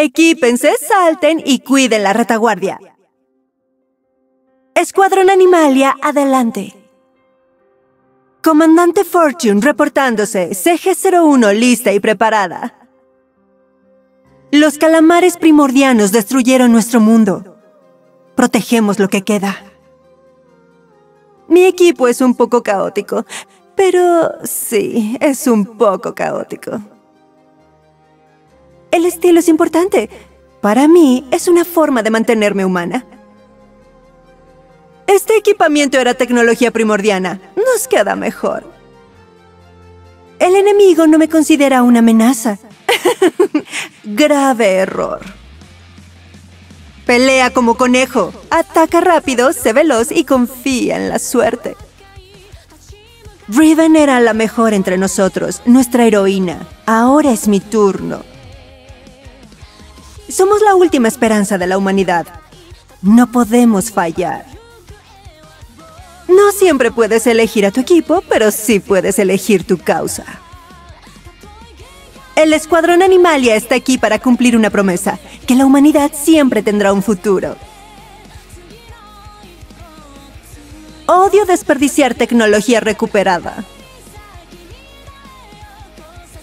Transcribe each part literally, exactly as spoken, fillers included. Equípense, salten y cuiden la retaguardia. Escuadrón Animalia, adelante. Comandante Fortune reportándose. C G cero uno lista y preparada. Los calamares primordianos destruyeron nuestro mundo. Protegemos lo que queda. Mi equipo es un poco caótico, pero sí, es un poco caótico. El estilo es importante. Para mí, es una forma de mantenerme humana. Este equipamiento era tecnología primordiana. Nos queda mejor. El enemigo no me considera una amenaza. Grave error. Pelea como conejo. Ataca rápido, sé veloz y confía en la suerte. Riven era la mejor entre nosotros, nuestra heroína. Ahora es mi turno. Somos la última esperanza de la humanidad. No podemos fallar. No siempre puedes elegir a tu equipo, pero sí puedes elegir tu causa. El Escuadrón Animalia está aquí para cumplir una promesa, que la humanidad siempre tendrá un futuro. Odio desperdiciar tecnología recuperada.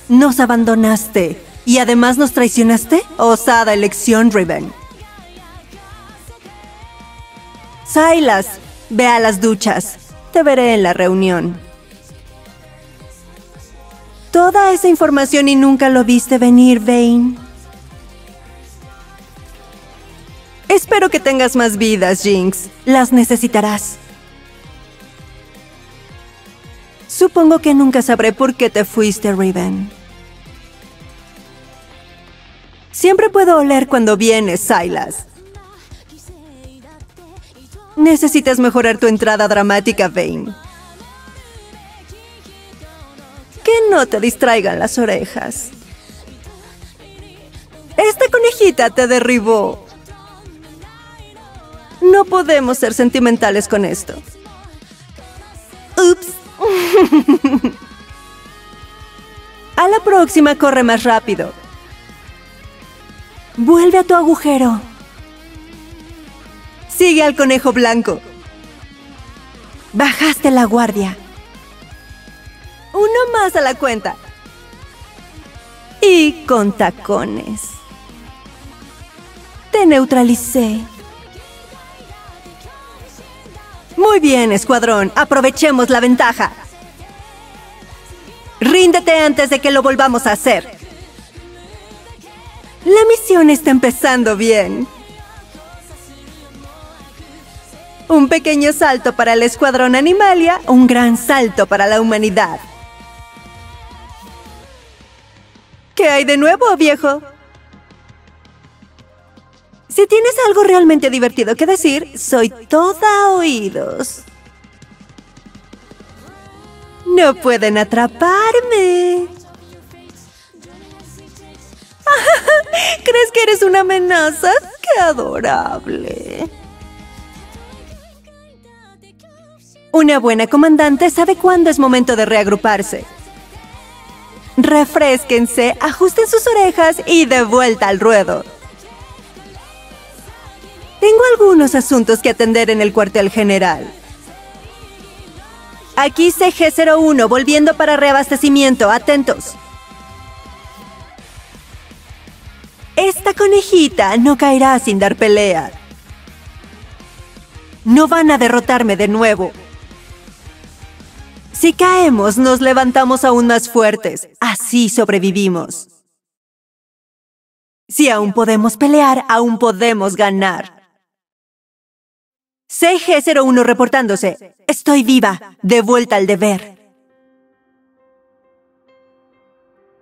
Nos abandonaste y además nos traicionaste. Osada elección, Riven. Sylas, ve a las duchas. Te veré en la reunión. Toda esa información y nunca lo viste venir, Vayne. Espero que tengas más vidas, Jinx. Las necesitarás. Supongo que nunca sabré por qué te fuiste, Riven. Siempre puedo oler cuando vienes, Sylas. Necesitas mejorar tu entrada dramática, Vayne. Que no te distraigan las orejas. Esta conejita te derribó. No podemos ser sentimentales con esto. Ups. A la próxima corre más rápido. Vuelve a tu agujero. Sigue al conejo blanco. Bajaste la guardia. Uno más a la cuenta. Y con tacones. Te neutralicé. Muy bien, escuadrón. Aprovechemos la ventaja. Ríndete antes de que lo volvamos a hacer. La misión está empezando bien. Un pequeño salto para el Escuadrón Animalia, un gran salto para la humanidad. ¿Qué hay de nuevo, viejo? Si tienes algo realmente divertido que decir, soy toda oídos. No pueden atraparme. ¿Crees que eres una amenaza? ¡Qué adorable! Una buena comandante sabe cuándo es momento de reagruparse. Refrésquense, ajusten sus orejas y de vuelta al ruedo. Tengo algunos asuntos que atender en el cuartel general. Aquí C G cero uno volviendo para reabastecimiento, atentos. Esta conejita no caerá sin dar pelea. No van a derrotarme de nuevo. Si caemos, nos levantamos aún más fuertes. Así sobrevivimos. Si aún podemos pelear, aún podemos ganar. C G cero uno reportándose. Estoy viva, de vuelta al deber.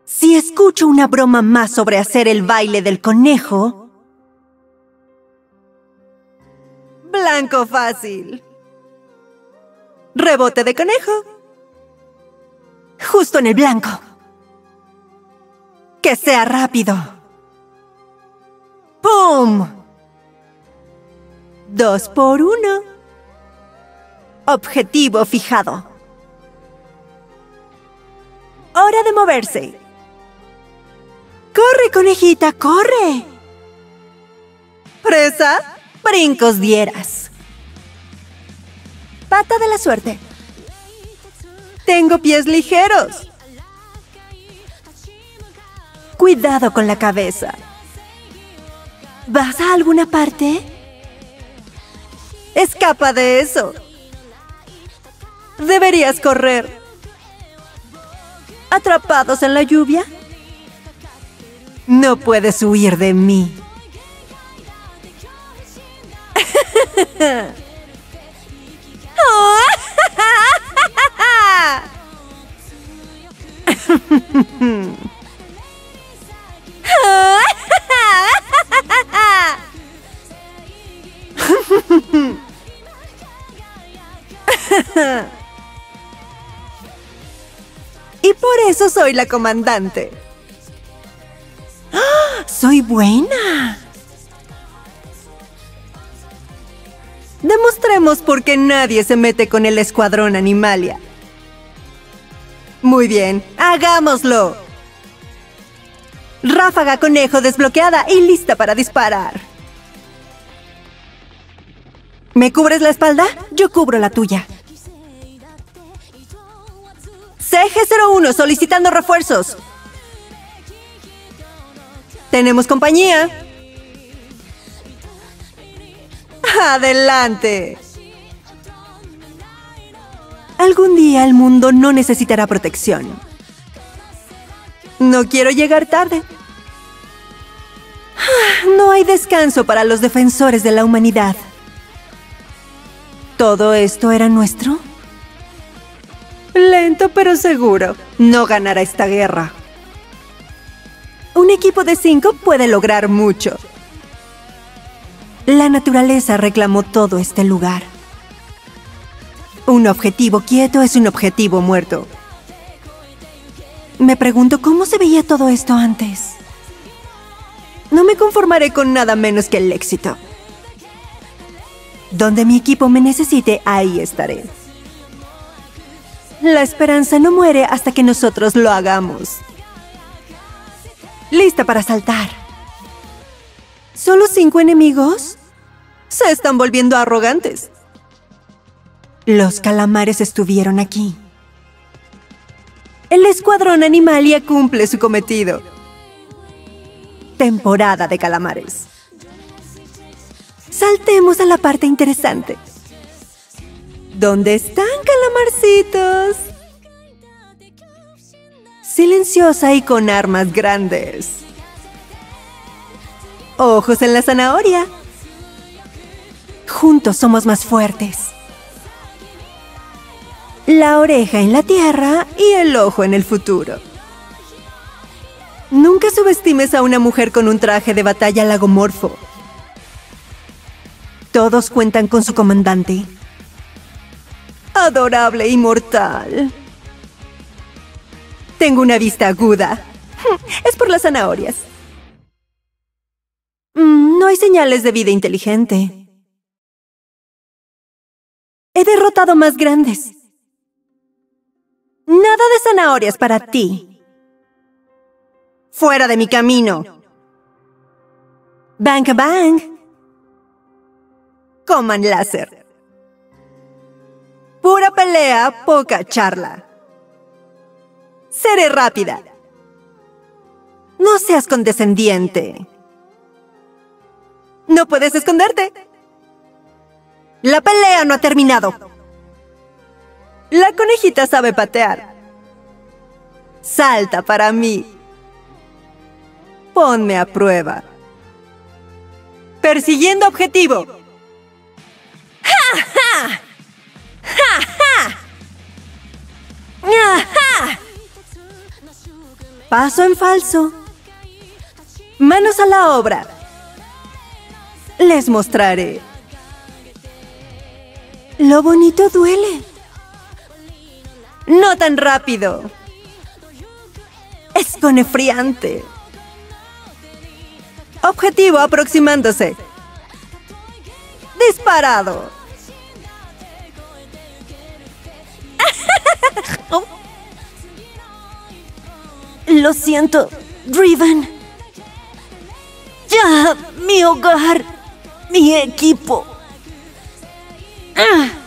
Si escucho una broma más sobre hacer el baile del conejo... Blanco fácil. Rebote de conejo. Justo en el blanco. Que sea rápido. ¡Pum! Dos por uno. Objetivo fijado. Hora de moverse. ¡Corre, conejita, corre! sorpresa, brincos dieras. Pata de la suerte. Tengo pies ligeros. Cuidado con la cabeza. ¿Vas a alguna parte? Escapa de eso. Deberías correr. ¿Atrapados en la lluvia? No puedes huir de mí. Y por eso soy la comandante. ¡Ah! ¡Soy buena! Demostremos por qué nadie se mete con el Escuadrón Animalia. Muy bien, hagámoslo. Ráfaga conejo desbloqueada y lista para disparar. ¿Me cubres la espalda? Yo cubro la tuya. C G cero uno solicitando refuerzos. Tenemos compañía. ¡Adelante! Algún día el mundo no necesitará protección. No quiero llegar tarde. No hay descanso para los defensores de la humanidad. ¿Todo esto era nuestro? Lento pero seguro. No ganará esta guerra. Un equipo de cinco puede lograr mucho. La naturaleza reclamó todo este lugar. Un objetivo quieto es un objetivo muerto. Me pregunto cómo se veía todo esto antes. No me conformaré con nada menos que el éxito. Donde mi equipo me necesite, ahí estaré. La esperanza no muere hasta que nosotros lo hagamos. Lista para saltar. ¿Solo cinco enemigos? Se están volviendo arrogantes. Los calamares estuvieron aquí. El Escuadrón Animalia cumple su cometido. Temporada de calamares. Saltemos a la parte interesante. ¿Dónde están, calamarcitos? Silenciosa y con armas grandes. Ojos en la zanahoria. Juntos somos más fuertes. La oreja en la tierra y el ojo en el futuro. Nunca subestimes a una mujer con un traje de batalla lagomorfo. Todos cuentan con su comandante. Adorable y mortal. Tengo una vista aguda. Es por las zanahorias. No hay señales de vida inteligente. He derrotado más grandes. Nada de zanahorias para ti. Fuera de mi camino. Bang, bang. Coman láser. Pura pelea, poca charla. Seré rápida. No seas condescendiente. No puedes esconderte. La pelea no ha terminado. La conejita sabe patear. Salta para mí. Ponme a prueba. Persiguiendo objetivo. ¡Ja, ja! ¡Ja, ja! ¡Ja, ja! Paso en falso. Manos a la obra. Les mostraré. Lo bonito duele. No tan rápido. Es escalofriante. Objetivo aproximándose. Disparado. Oh. Lo siento, Riven. Ya, mi hogar. mi equipo. ¡Ah!